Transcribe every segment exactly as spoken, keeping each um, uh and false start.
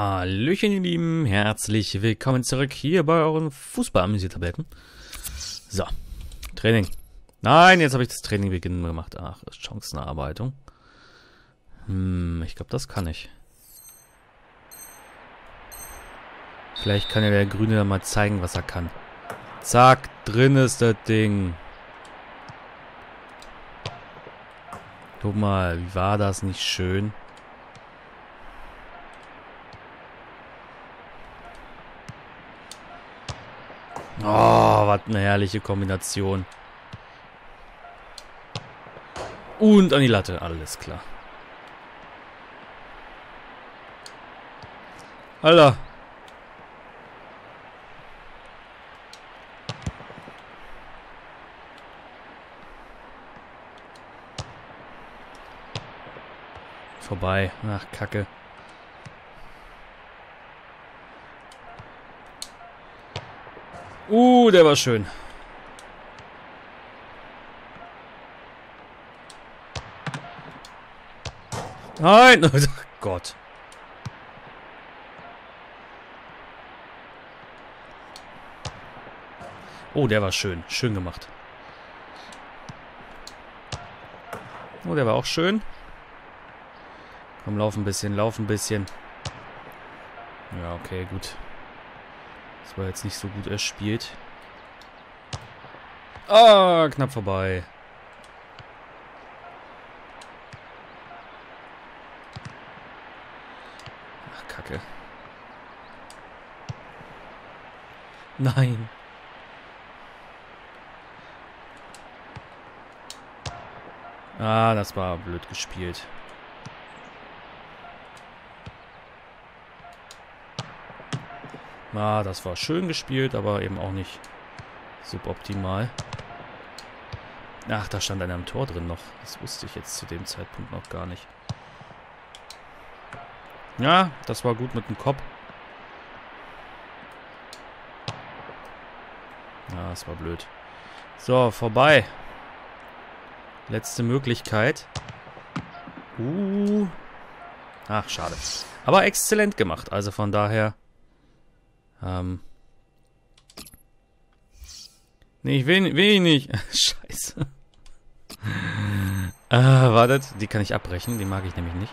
Hallöchen ihr Lieben, herzlich willkommen zurück hier bei euren Fußball-Amüsiertabletten. So, Training. Nein, jetzt habe ich das Training beginnen gemacht. Ach, Chancenerarbeitung. Hm, ich glaube, das kann ich. Vielleicht kann ja der Grüne dann mal zeigen, was er kann. Zack, drin ist das Ding. Guck mal, wie war das nicht schön? Oh, was eine herrliche Kombination. Und an die Latte, alles klar. Alter. Vorbei. Ach, Kacke. Uh, der war schön. Nein! Oh Gott. Oh, der war schön. Schön gemacht. Oh, der war auch schön. Komm, lauf ein bisschen, lauf ein bisschen. Ja, okay, gut. Das war jetzt nicht so gut erspielt. Ah, knapp vorbei. Ach, Kacke. Nein. Ah, das war blöd gespielt. Na, ah, das war schön gespielt, aber eben auch nicht suboptimal. Ach, da stand einer im Tor drin noch. Das wusste ich jetzt zu dem Zeitpunkt noch gar nicht. Ja, das war gut mit dem Kopf. Na, ah, das war blöd. So, vorbei. Letzte Möglichkeit. Uh. Ach, schade. Aber exzellent gemacht. Also von daher... Ähm. Nee, ich will, will ich nicht. Scheiße. Äh, wartet. Die kann ich abbrechen. Die mag ich nämlich nicht.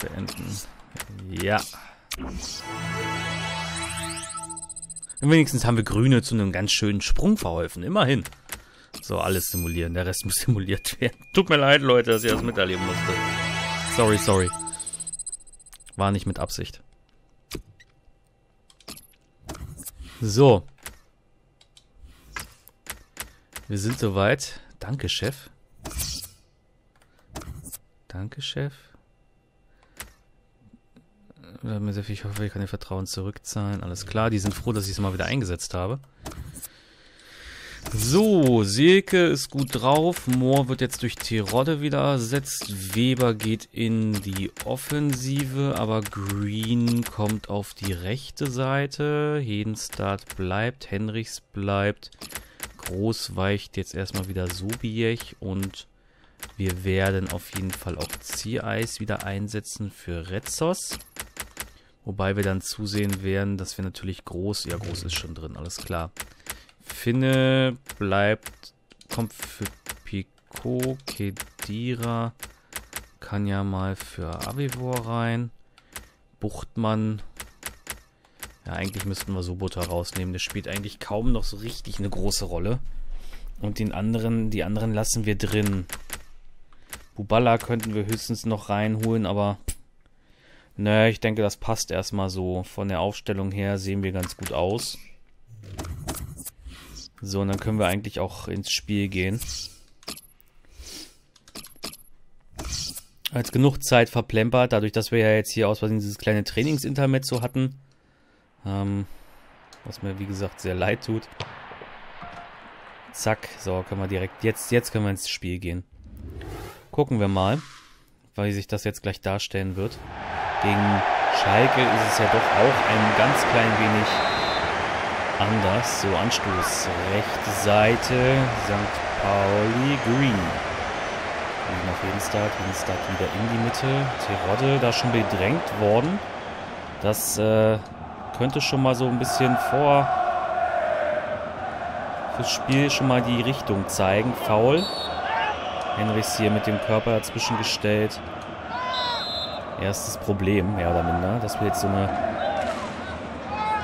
Beenden. Ja. Und wenigstens haben wir Grüne zu einem ganz schönen Sprung verholfen. Immerhin. So, alles simulieren. Der Rest muss simuliert werden. Tut mir leid, Leute, dass ihr das miterleben musstet. Sorry, sorry. War nicht mit Absicht. So. Wir sind soweit. Danke, Chef. Danke, Chef. Ich hoffe, ich kann ihr Vertrauen zurückzahlen. Alles klar, die sind froh, dass ich es mal wieder eingesetzt habe. So, Silke ist gut drauf. Mohr wird jetzt durch Terodde wieder ersetzt. Weber geht in die Offensive, aber Green kommt auf die rechte Seite. Hedenstad bleibt, Henrichs bleibt. Groß weicht jetzt erstmal wieder Sobiech und wir werden auf jeden Fall auch Ziereis wieder einsetzen für Retzos. Wobei wir dann zusehen werden, dass wir natürlich Groß, ja Groß ist schon drin, alles klar. Finne bleibt, kommt für Pico, Kedira kann ja mal für Abivor rein, Buchtmann, ja eigentlich müssten wir Sobota rausnehmen, der spielt eigentlich kaum noch so richtig eine große Rolle und den anderen, die anderen lassen wir drin. Buballa könnten wir höchstens noch reinholen, aber naja, ich denke das passt erstmal so, von der Aufstellung her sehen wir ganz gut aus. So, und dann können wir eigentlich auch ins Spiel gehen. Als genug Zeit verplempert, dadurch, dass wir ja jetzt hier aus Versehen dieses kleine Trainingsintermezzo hatten. Ähm, was mir, wie gesagt, sehr leid tut. Zack, so, können wir direkt, jetzt, jetzt können wir ins Spiel gehen. Gucken wir mal, wie sich das jetzt gleich darstellen wird. Gegen Schalke ist es ja doch auch ein ganz klein wenig... anders. So, Anstoß. Rechte Seite. Sankt Pauli. Green. Nach Redenstadt, Redenstadt wieder in die Mitte. Terodde da schon bedrängt worden. Das äh, könnte schon mal so ein bisschen vor fürs Spiel schon mal die Richtung zeigen. Foul. Henrichs hier mit dem Körper dazwischen gestellt. Erstes Problem, mehr oder minder, dass wir jetzt so eine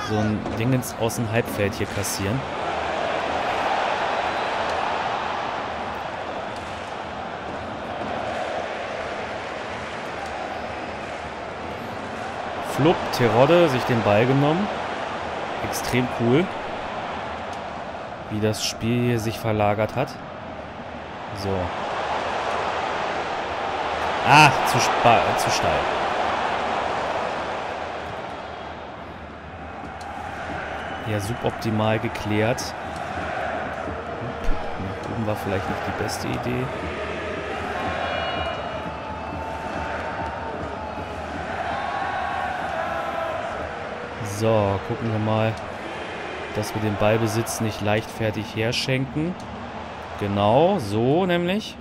so ein Dingens aus dem Halbfeld hier kassieren. Flupp, Terodde, sich den Ball genommen. Extrem cool, wie das Spiel hier sich verlagert hat. So. Ah, zu, äh, zu steil. Ja, suboptimal geklärt. Nach oben war vielleicht nicht die beste Idee. So, gucken wir mal, dass wir den Ballbesitz nicht leichtfertig herschenken. Genau, so nämlich.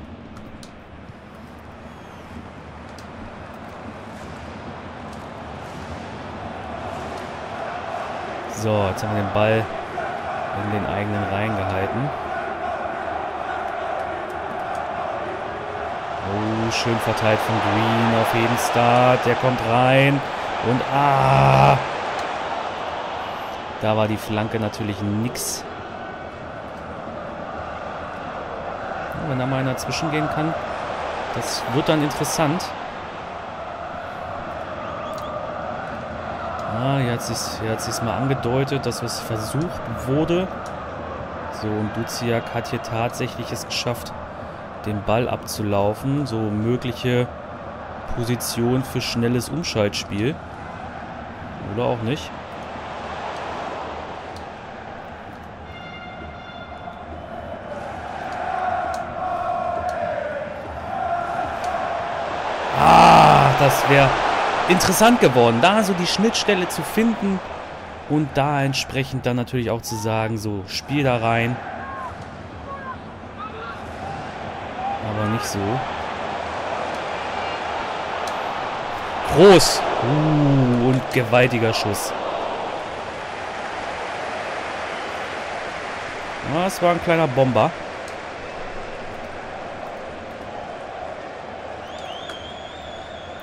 So, jetzt haben wir den Ball in den eigenen Reihen gehalten. Oh, schön verteilt von Green auf jeden Start. Der kommt rein. Und ah! Da war die Flanke natürlich nix. Ja, wenn da mal einer dazwischen gehen kann, das wird dann interessant. Ah, hier hat es mal angedeutet, dass es versucht wurde. So, und Duziak hat hier tatsächlich es geschafft, den Ball abzulaufen. So mögliche Position für schnelles Umschaltspiel. Oder auch nicht. Ah, das wäre interessant geworden, da so die Schnittstelle zu finden und da entsprechend dann natürlich auch zu sagen, so spiel da rein. Aber nicht so. Groß! Uh, und gewaltiger Schuss. Ja, das war ein kleiner Bomber.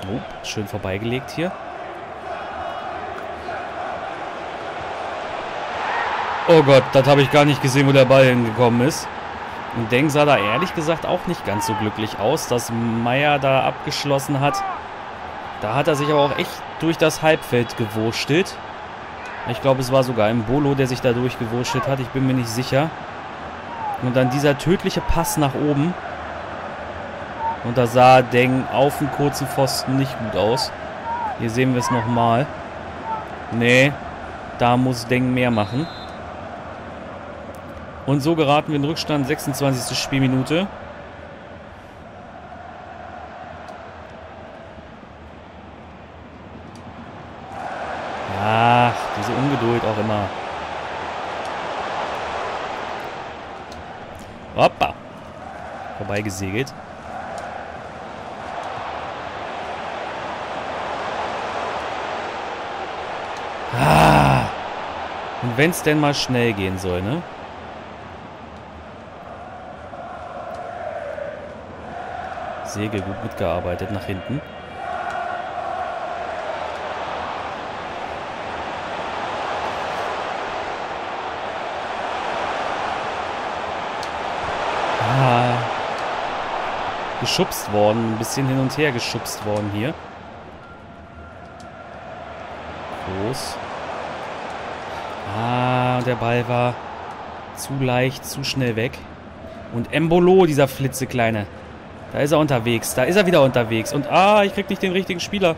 Oh, schön vorbeigelegt hier. Oh Gott, das habe ich gar nicht gesehen, wo der Ball hingekommen ist. Und Deng sah da ehrlich gesagt auch nicht ganz so glücklich aus, dass Meier da abgeschlossen hat. Da hat er sich aber auch echt durch das Halbfeld gewurschtelt. Ich glaube, es war sogar ein Bolo, der sich da durchgewurschtelt hat. Ich bin mir nicht sicher. Und dann dieser tödliche Pass nach oben. Und da sah Deng auf dem kurzen Pfosten nicht gut aus. Hier sehen wir es nochmal. Nee, da muss Deng mehr machen. Und so geraten wir in Rückstand, sechsundzwanzigste Spielminute. Ach, diese Ungeduld auch immer. Hoppa. Vorbeigesegelt. Und wenn es denn mal schnell gehen soll, ne? Segel gut mitgearbeitet nach hinten. Ah, geschubst worden, ein bisschen hin und her geschubst worden hier. Groß. Ah, der Ball war zu leicht, zu schnell weg. Und Embolo, dieser Flitzekleine. Da ist er unterwegs. Da ist er wieder unterwegs. Und ah, ich krieg nicht den richtigen Spieler.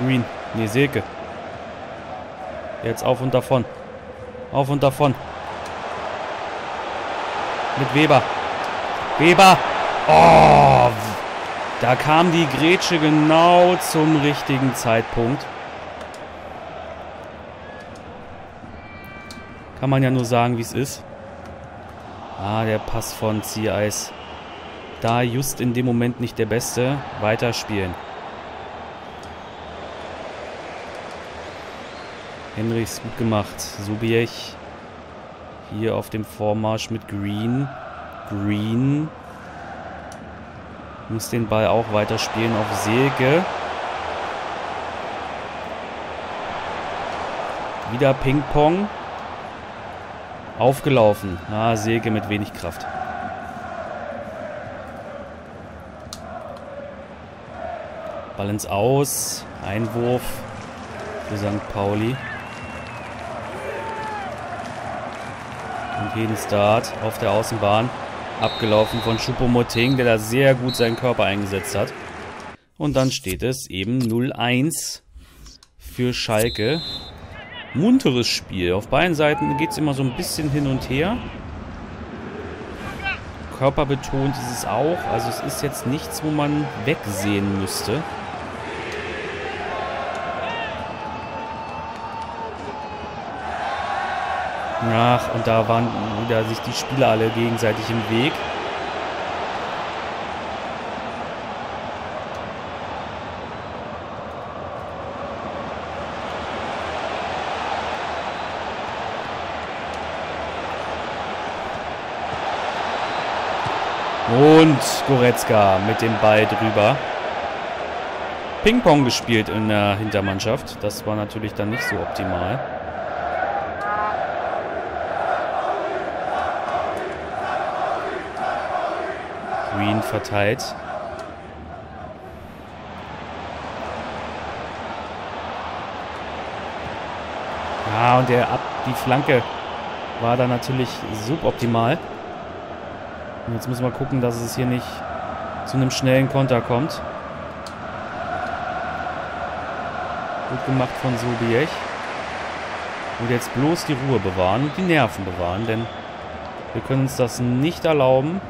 Green. Nee, Silke. Jetzt auf und davon. Auf und davon. Mit Weber. Weber. Oh, da kam die Grätsche genau zum richtigen Zeitpunkt. Kann man ja nur sagen, wie es ist. Ah, der Pass von Ziereis. Da just in dem Moment nicht der beste. Weiterspielen. Henrichs, gut gemacht. Subiech. Hier auf dem Vormarsch mit Green. Green. Muss den Ball auch weiterspielen auf Selke. Wieder Ping-Pong. Aufgelaufen. Ah, Selke mit wenig Kraft. Ball ins Aus. Einwurf für Sankt Pauli. Und jeden Start auf der Außenbahn. Abgelaufen von Choupo-Moting, der da sehr gut seinen Körper eingesetzt hat. Und dann steht es eben null eins für Schalke. Munteres Spiel. Auf beiden Seiten geht es immer so ein bisschen hin und her. Körperbetont ist es auch. Also es ist jetzt nichts, wo man wegsehen müsste. Ach, und da waren wieder sich die Spieler alle gegenseitig im Weg. Und Goretzka mit dem Ball drüber. Ping-Pong gespielt in der Hintermannschaft. Das war natürlich dann nicht so optimal. Green verteilt. Ja, und der Ab die Flanke war dann natürlich suboptimal. Und jetzt müssen wir gucken, dass es hier nicht zu einem schnellen Konter kommt. Gut gemacht von Subiech. Und jetzt bloß die Ruhe bewahren und die Nerven bewahren, denn wir können uns das nicht erlauben,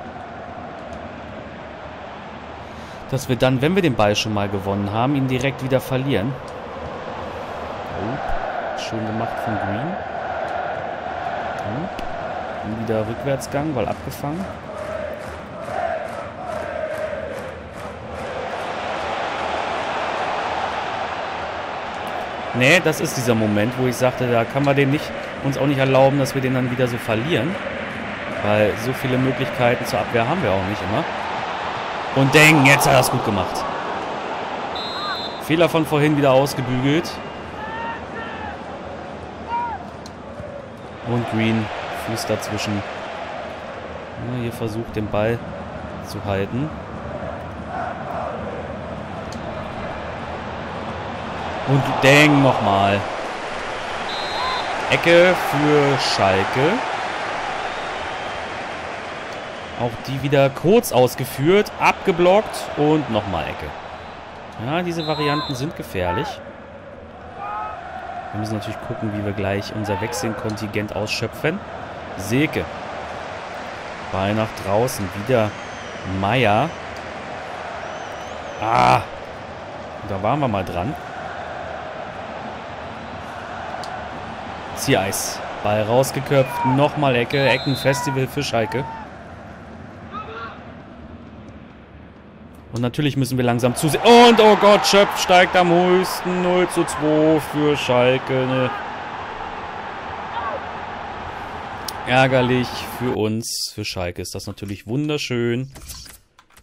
dass wir dann, wenn wir den Ball schon mal gewonnen haben, ihn direkt wieder verlieren. Oh, schön gemacht von Green. Oh, wieder Rückwärtsgang, weil abgefangen. Nee, das ist dieser Moment, wo ich sagte, da kann man den nicht, uns auch nicht erlauben, dass wir den dann wieder so verlieren. Weil so viele Möglichkeiten zur Abwehr haben wir auch nicht immer. Und denken, jetzt hat er es gut gemacht. Fehler von vorhin wieder ausgebügelt. Und Green, Fuß dazwischen. Ja, hier versucht, den Ball zu halten. Und Deng nochmal. Ecke für Schalke. Auch die wieder kurz ausgeführt, abgeblockt und nochmal Ecke. Ja, diese Varianten sind gefährlich. Wir müssen natürlich gucken, wie wir gleich unser Wechselkontingent ausschöpfen. Selke. Ball nach draußen. Wieder Meier. Ah, da waren wir mal dran. Ziereis. Ball rausgeköpft. Nochmal Ecke. Eckenfestival für Schalke. Und natürlich müssen wir langsam zusehen. Und oh Gott, Schöpf steigt am höchsten. null zu zwei für Schalke. Ärgerlich für uns. Für Schalke ist das natürlich wunderschön.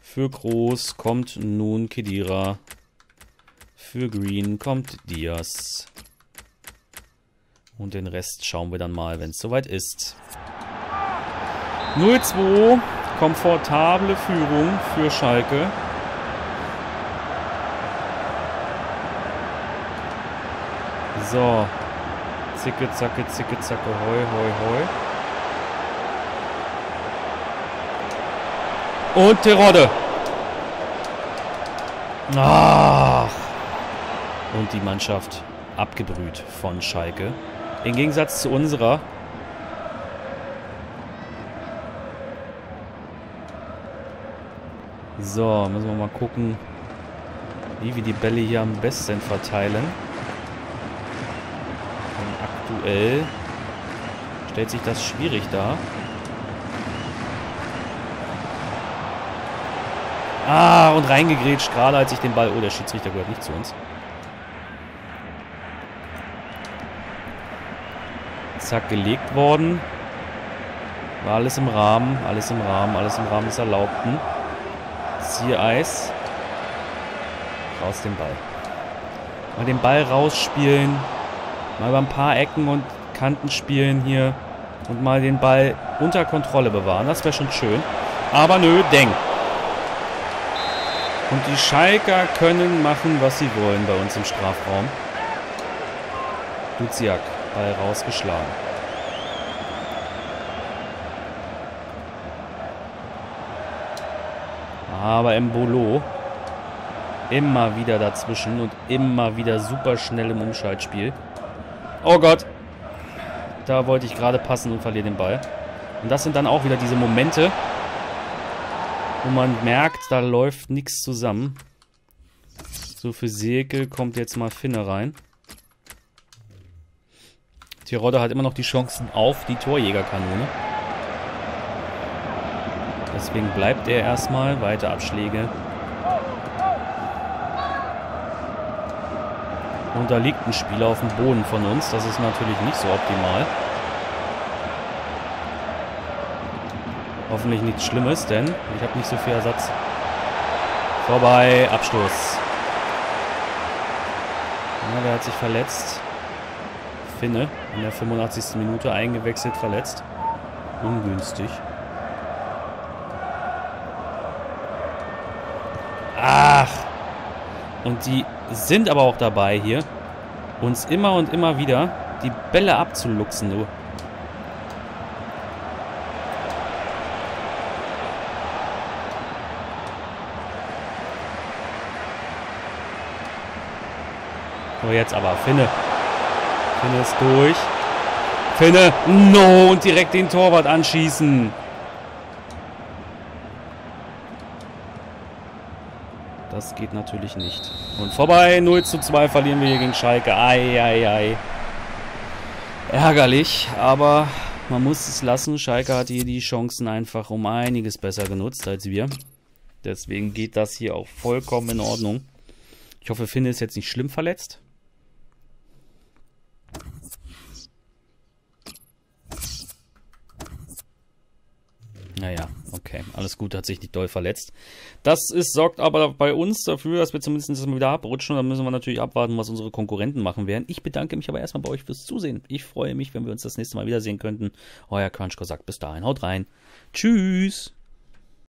Für Groß kommt nun Kedira. Für Green kommt Diaz. Und den Rest schauen wir dann mal, wenn es soweit ist. null zu zwei. Komfortable Führung für Schalke. So. Zicke, zacke, zicke, zacke, hoi, hoi, hoi. Und Terodde. Ach. Und die Mannschaft abgebrüht von Schalke. Im Gegensatz zu unserer. So, müssen wir mal gucken, wie wir die Bälle hier am besten verteilen. Und aktuell stellt sich das schwierig dar. Ah, und reingegrätscht, gerade als ich den Ball... Oh, der Schiedsrichter gehört nicht zu uns. Zack, gelegt worden. War alles im Rahmen, alles im Rahmen, alles im Rahmen des Erlaubten. Ziereis. Raus den Ball. Mal den Ball rausspielen. Mal über ein paar Ecken und Kanten spielen hier. Und mal den Ball unter Kontrolle bewahren. Das wäre schon schön. Aber nö, denk. Und die Schalker können machen, was sie wollen bei uns im Strafraum. Duziak, Ball rausgeschlagen. Aber Embolo immer wieder dazwischen und immer wieder super schnell im Umschaltspiel. Oh Gott. Da wollte ich gerade passen und verliere den Ball. Und das sind dann auch wieder diese Momente, wo man merkt, da läuft nichts zusammen. So, für Seekel kommt jetzt mal Finne rein. Tirode hat immer noch die Chancen auf die Torjägerkanone. Deswegen bleibt er erstmal. Weiter Abschläge. Und da liegt ein Spieler auf dem Boden von uns. Das ist natürlich nicht so optimal. Hoffentlich nichts Schlimmes, denn ich habe nicht so viel Ersatz. Vorbei, Abstoß. Ja, der hat sich verletzt. Finne in der fünfundachtzigsten Minute eingewechselt, verletzt. Ungünstig. Ach, und die sind aber auch dabei hier, uns immer und immer wieder die Bälle abzuluxen, du. So, jetzt aber Finne. Finne ist durch. Finne, no, und direkt den Torwart anschießen. Das geht natürlich nicht. Und vorbei, null zu zwei verlieren wir hier gegen Schalke. Ei, ei, ei. Ärgerlich, aber man muss es lassen. Schalke hat hier die Chancen einfach um einiges besser genutzt als wir. Deswegen geht das hier auch vollkommen in Ordnung. Ich hoffe, Finne ist jetzt nicht schlimm verletzt. Naja, okay. Alles gut, hat sich nicht doll verletzt. Das ist, sorgt aber bei uns dafür, dass wir zumindest mal wieder abrutschen. Dann müssen wir natürlich abwarten, was unsere Konkurrenten machen werden. Ich bedanke mich aber erstmal bei euch fürs Zusehen. Ich freue mich, wenn wir uns das nächste Mal wiedersehen könnten. Euer Crunchcow sagt bis dahin. Haut rein. Tschüss.